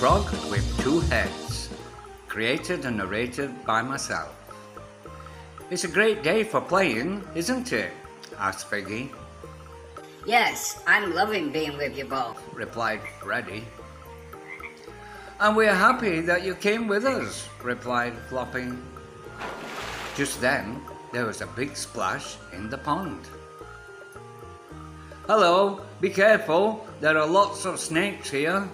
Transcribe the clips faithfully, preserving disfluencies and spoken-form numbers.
Frog with Two Heads, created and narrated by myself. It's a great day for playing, isn't it? Asked Figgy. Yes, I'm loving being with you both, replied Freddy. And we're happy that you came with us, replied Floppy. Just then, there was a big splash in the pond. Hello, be careful, there are lots of snakes here.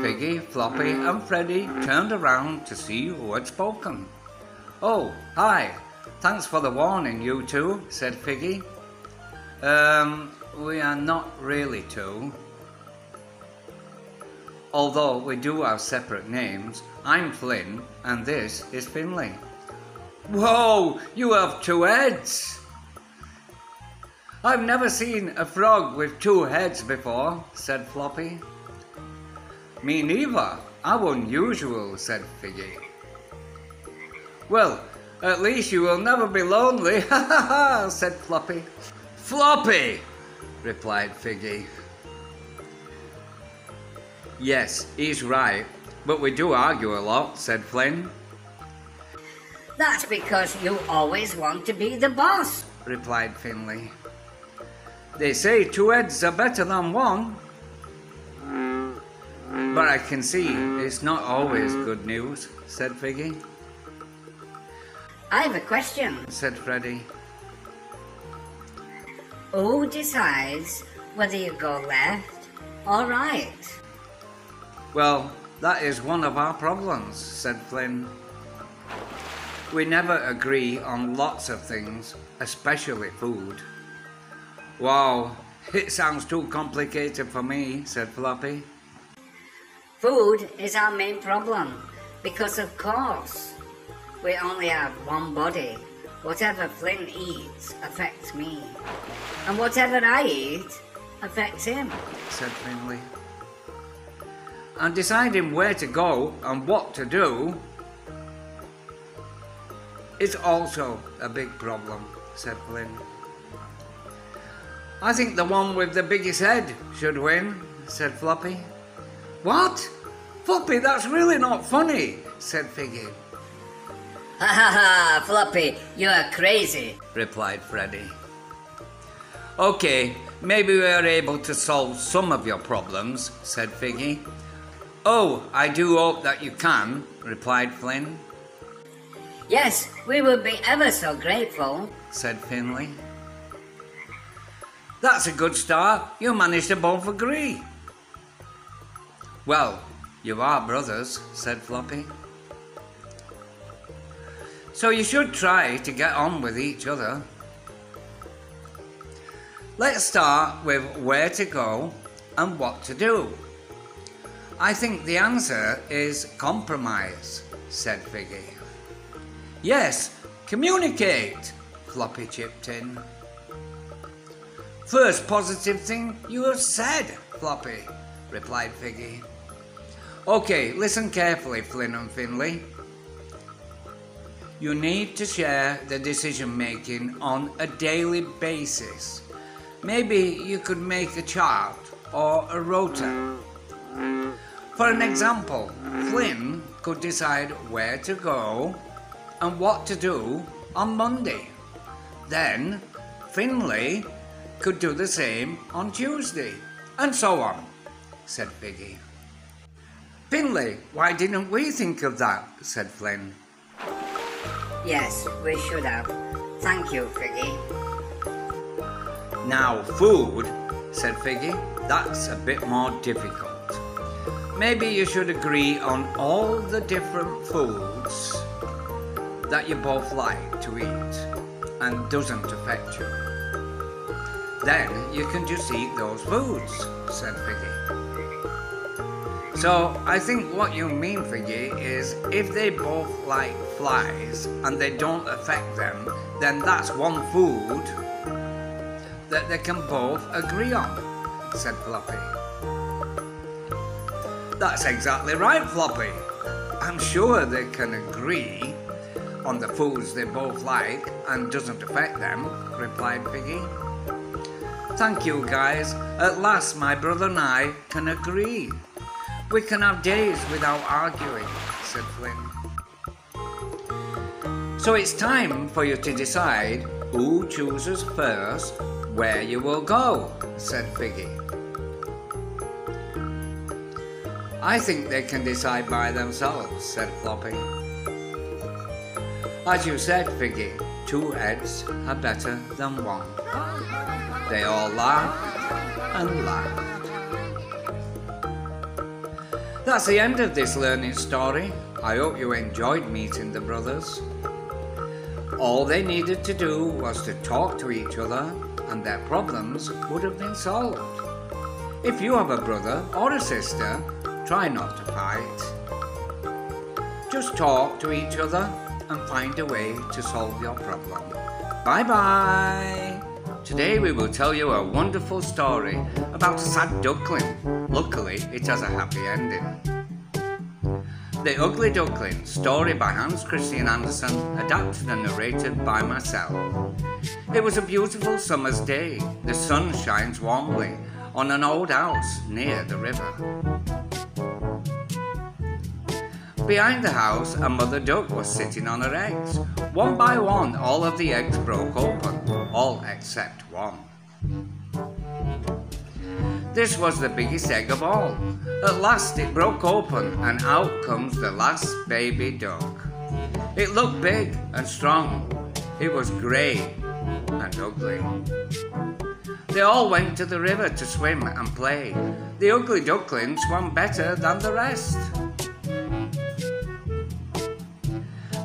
Figgy, Floppy and Freddy turned around to see who had spoken. Oh, hi, thanks for the warning, you two, said Figgy. Um, we are not really two. Although we do have separate names, I'm Flynn and this is Finley. Whoa, you have two heads! I've never seen a frog with two heads before, said Floppy. Me neither, how unusual, said Figgy. Well, at least you will never be lonely, ha ha ha, said Floppy. Floppy, replied Figgy. Yes, he's right, but we do argue a lot, said Flynn. That's because you always want to be the boss, replied Finley. They say two heads are better than one. But I can see it's not always good news, said Figgy. I have a question, said Freddy. Who decides whether you go left or right? Well, that is one of our problems, said Flynn. We never agree on lots of things, especially food. Wow, it sounds too complicated for me, said Floppy. Food is our main problem, because of course, we only have one body. Whatever Flynn eats affects me, and whatever I eat affects him, said Finley. And deciding where to go and what to do is also a big problem, said Flynn. I think the one with the biggest head should win, said Floppy. What? Floppy, that's really not funny, said Figgy. Ha ha ha, Floppy, you are crazy, replied Freddy. Okay, maybe we are able to solve some of your problems, said Figgy. Oh, I do hope that you can, replied Flynn. Yes, we would be ever so grateful, said Finley. That's a good start. You managed to both agree. Well, you are brothers, said Floppy. So you should try to get on with each other. Let's start with where to go and what to do. I think the answer is compromise, said Figgy. Yes, communicate, Floppy chipped in. First positive thing you have said, Floppy, replied Figgy. Okay, listen carefully, Flynn and Finley. You need to share the decision making on a daily basis. Maybe you could make a chart or a rota. For an example, Flynn could decide where to go and what to do on Monday. Then Finley could do the same on Tuesday, and so on, said Figgy. Finley, why didn't we think of that, said Flynn. Yes, we should have. Thank you, Figgy. Now food, said Figgy, that's a bit more difficult. Maybe you should agree on all the different foods that you both like to eat and doesn't affect you. Then you can just eat those foods, said Figgy. So I think what you mean, Figgy, is if they both like flies and they don't affect them, then that's one food that they can both agree on, said Floppy. That's exactly right, Floppy. I'm sure they can agree on the foods they both like and doesn't affect them, replied Figgy. Thank you, guys. At last, my brother and I can agree. We can have days without arguing, said Flynn. So it's time for you to decide who chooses first where you will go, said Figgy. I think they can decide by themselves, said Floppy. As you said, Figgy, two heads are better than one. They all laughed and laughed. That's the end of this learning story. I hope you enjoyed meeting the brothers. All they needed to do was to talk to each other and their problems would have been solved. If you have a brother or a sister, try not to fight. Just talk to each other and find a way to solve your problem. Bye-bye! Today we will tell you a wonderful story about a sad duckling. Luckily, it has a happy ending. The Ugly Duckling, story by Hans Christian Andersen, adapted and narrated by myself. It was a beautiful summer's day. The sun shines warmly on an old house near the river. Behind the house, a mother duck was sitting on her eggs. One by one, all of the eggs broke open, all except one. This was the biggest egg of all. At last it broke open and out comes the last baby duck. It looked big and strong. It was grey and ugly. They all went to the river to swim and play. The ugly duckling swam better than the rest.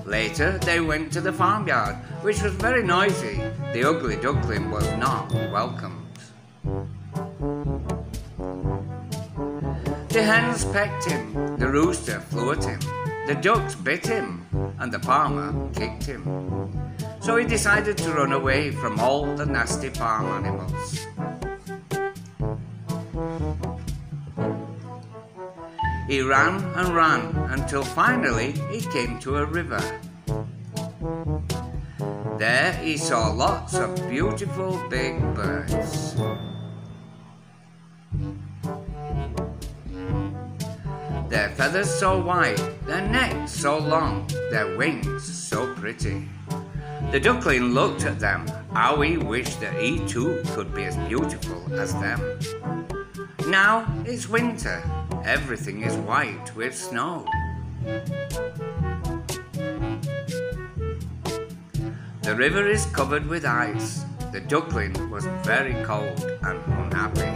Later they went to the farmyard, which was very noisy. The ugly duckling was not welcomed. The hens pecked him, the rooster flew at him, the ducks bit him, and the farmer kicked him. So he decided to run away from all the nasty farm animals. He ran and ran until finally he came to a river. There he saw lots of beautiful big birds. Their feathers so white, their necks so long, their wings so pretty. The duckling looked at them. How he wished that he too could be as beautiful as them. Now it's winter. Everything is white with snow. The river is covered with ice. The duckling was very cold and unhappy.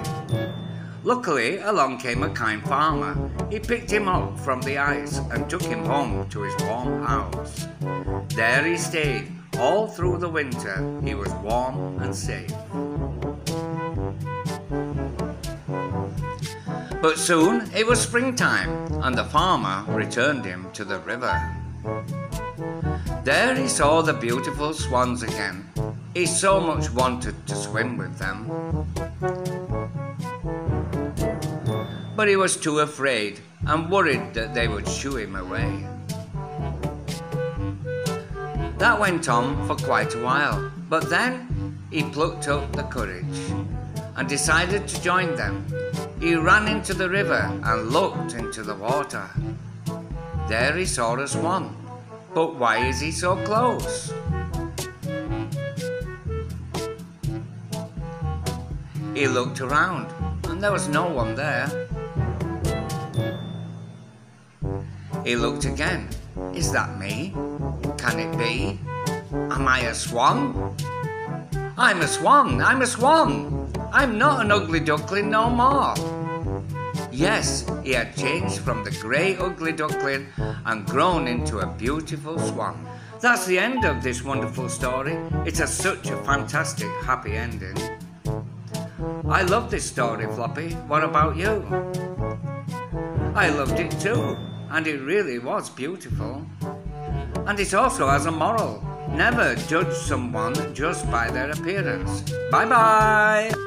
Luckily, along came a kind farmer. He picked him up from the ice and took him home to his warm house. There he stayed. All through the winter, he was warm and safe. But soon it was springtime, and the farmer returned him to the river. There he saw the beautiful swans again. He so much wanted to swim with them. But he was too afraid and worried that they would shoo him away. That went on for quite a while, but then he plucked up the courage and decided to join them. He ran into the river and looked into the water. There he saw a swan, but why is he so close? He looked around and there was no one there. He looked again. Is that me? Can it be? Am I a swan? I'm a swan, I'm a swan. I'm not an ugly duckling no more. Yes, he had changed from the grey ugly duckling and grown into a beautiful swan. That's the end of this wonderful story. It has such a fantastic happy ending. I love this story, Floppy. What about you? I loved it too. And it really was beautiful. And it also has a moral. Never judge someone just by their appearance. Bye-bye!